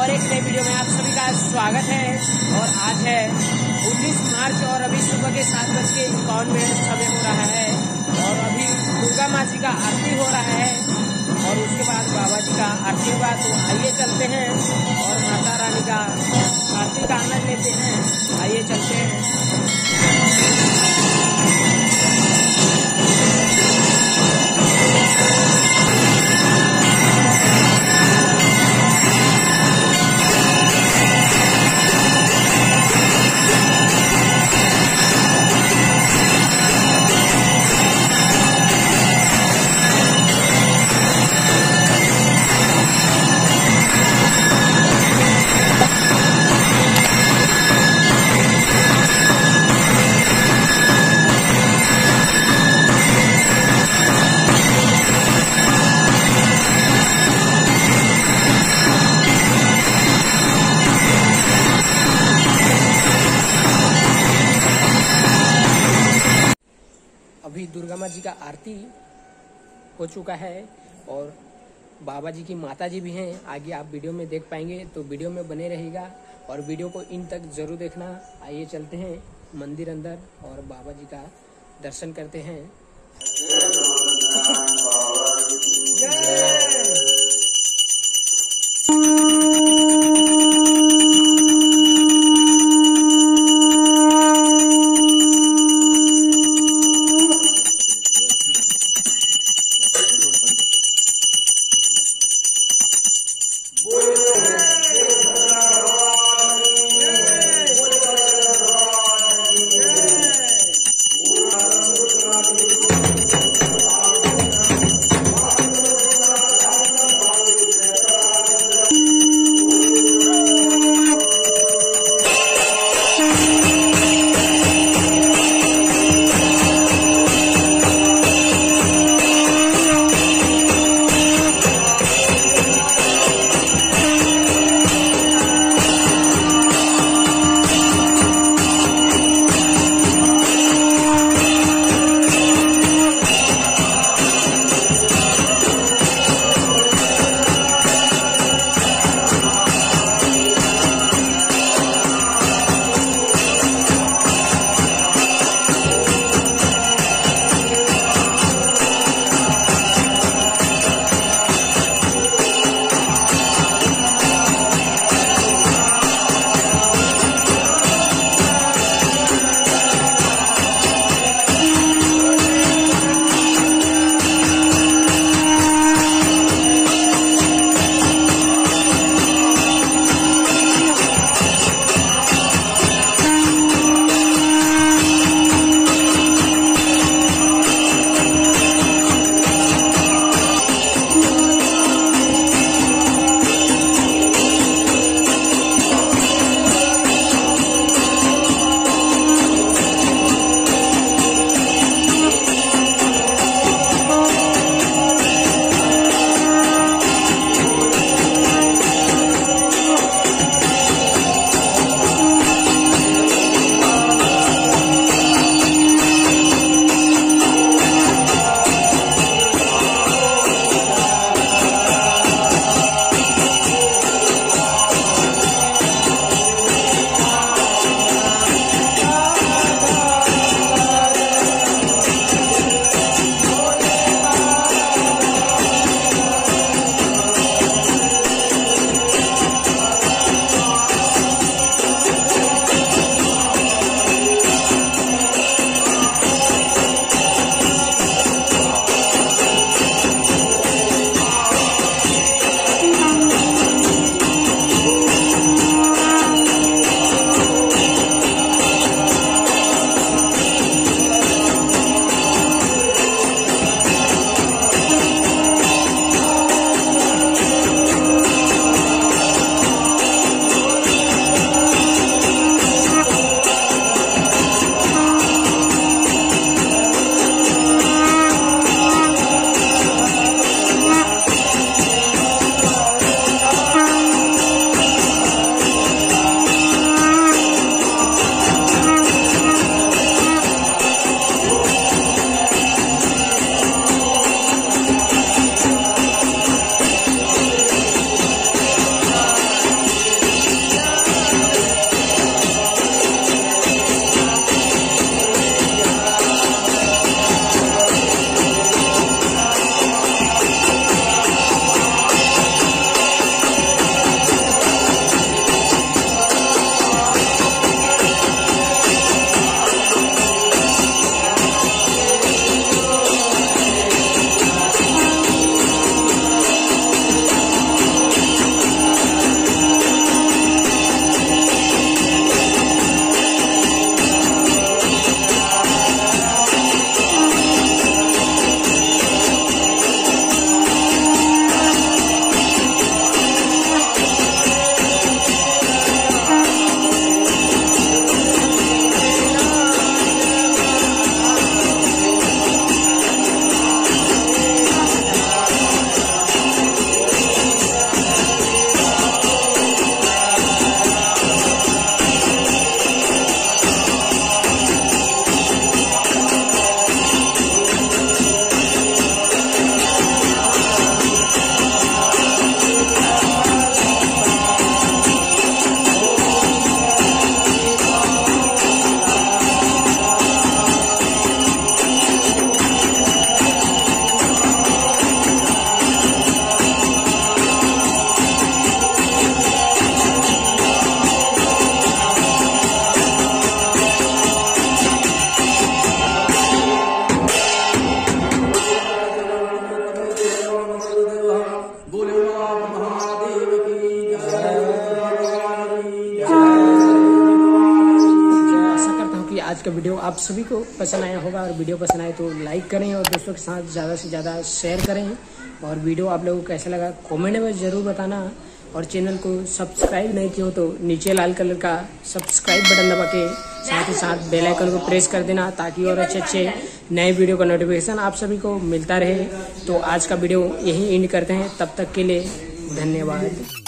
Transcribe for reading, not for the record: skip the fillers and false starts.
और एक नई वीडियो में आप सभी का स्वागत है। और आज है 19 मार्च और अभी सुबह के 7:51 हो रहा है और अभी दुर्गा माँ जी का आरती हो रहा है और उसके बाद बाबा जी का आरती होगा। तो आइए चलते हैं और माता रानी का आरती का आनंद लेते हैं। आइए चलते हैं। दुर्गा माँ जी का आरती हो चुका है और बाबा जी की माता जी भी हैं। आगे आप वीडियो में देख पाएंगे, तो वीडियो में बने रहिएगा और वीडियो को इन तक जरूर देखना। आइए चलते हैं मंदिर अंदर और बाबा जी का दर्शन करते हैं। आप सभी को पसंद आया होगा और वीडियो पसंद आए तो लाइक करें और दोस्तों के साथ ज़्यादा से ज़्यादा शेयर करें। और वीडियो आप लोगों को कैसा लगा कमेंट में ज़रूर बताना। और चैनल को सब्सक्राइब नहीं किया हो तो नीचे लाल कलर का सब्सक्राइब बटन दबा के साथ ही साथ बेल आइकन को प्रेस कर देना ताकि और अच्छे अच्छे नए वीडियो का नोटिफिकेशन आप सभी को मिलता रहे। तो आज का वीडियो यहीं एंड करते हैं, तब तक के लिए धन्यवाद।